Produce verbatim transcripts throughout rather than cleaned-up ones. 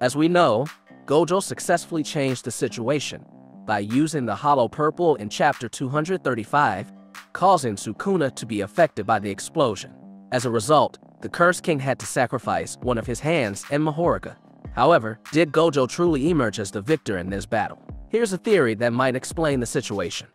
As we know, Gojo successfully changed the situation by using the Hollow Purple in chapter two thirty-five, causing Sukuna to be affected by the explosion. As a result, the Curse King had to sacrifice one of his hands and Mahoraga. However, did Gojo truly emerge as the victor in this battle? Here's a theory that might explain the situation.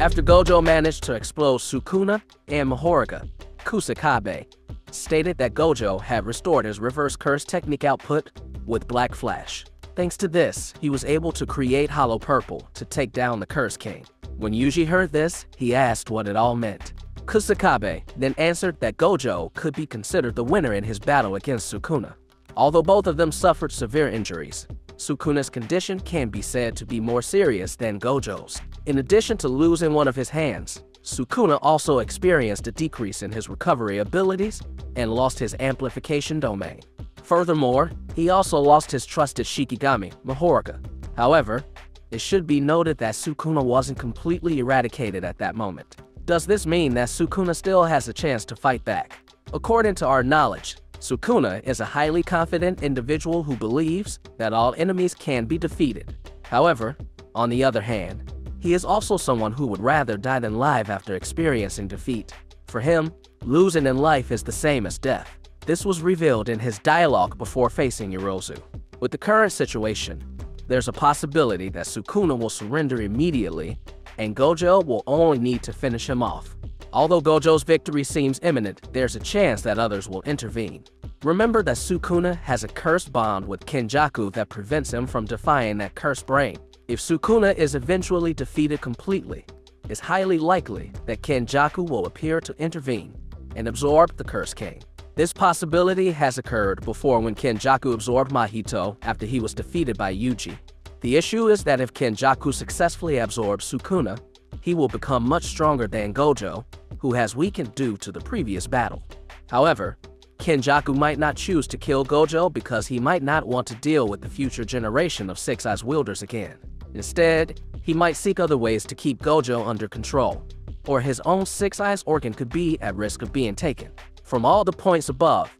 After Gojo managed to explode Sukuna and Mahoraga, Kusakabe stated that Gojo had restored his reverse curse technique output with Black Flash. Thanks to this, he was able to create Hollow Purple to take down the Curse King. When Yuji heard this, he asked what it all meant. Kusakabe then answered that Gojo could be considered the winner in his battle against Sukuna. Although both of them suffered severe injuries, Sukuna's condition can be said to be more serious than Gojo's. In addition to losing one of his hands, Sukuna also experienced a decrease in his recovery abilities and lost his amplification domain. Furthermore, he also lost his trusted Shikigami, Mahoraga. However, it should be noted that Sukuna wasn't completely eradicated at that moment. Does this mean that Sukuna still has a chance to fight back? According to our knowledge, Sukuna is a highly confident individual who believes that all enemies can be defeated. However, on the other hand, he is also someone who would rather die than live after experiencing defeat. For him, losing in life is the same as death. This was revealed in his dialogue before facing Yorozu. With the current situation, there's a possibility that Sukuna will surrender immediately and Gojo will only need to finish him off. Although Gojo's victory seems imminent, there's a chance that others will intervene. Remember that Sukuna has a cursed bond with Kenjaku that prevents him from defying that cursed brain. If Sukuna is eventually defeated completely, it's highly likely that Kenjaku will appear to intervene and absorb the Curse King. This possibility has occurred before when Kenjaku absorbed Mahito after he was defeated by Yuji. The issue is that if Kenjaku successfully absorbs Sukuna, he will become much stronger than Gojo, who has weakened due to the previous battle. However, Kenjaku might not choose to kill Gojo because he might not want to deal with the future generation of Six Eyes wielders again. Instead, he might seek other ways to keep Gojo under control, or his own Six Eyes organ could be at risk of being taken. From all the points above,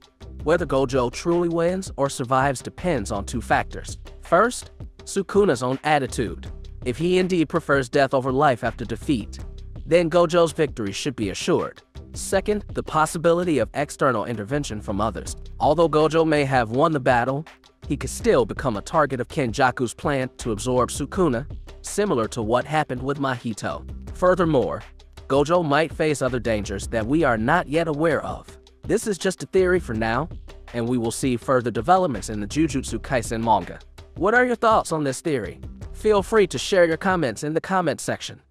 whether Gojo truly wins or survives depends on two factors. First, Sukuna's own attitude. If he indeed prefers death over life after defeat, then Gojo's victory should be assured. Second, the possibility of external intervention from others. Although Gojo may have won the battle, he could still become a target of Kenjaku's plan to absorb Sukuna, similar to what happened with Mahito. Furthermore, Gojo might face other dangers that we are not yet aware of. This is just a theory for now, and we will see further developments in the Jujutsu Kaisen manga. What are your thoughts on this theory? Feel free to share your comments in the comment section.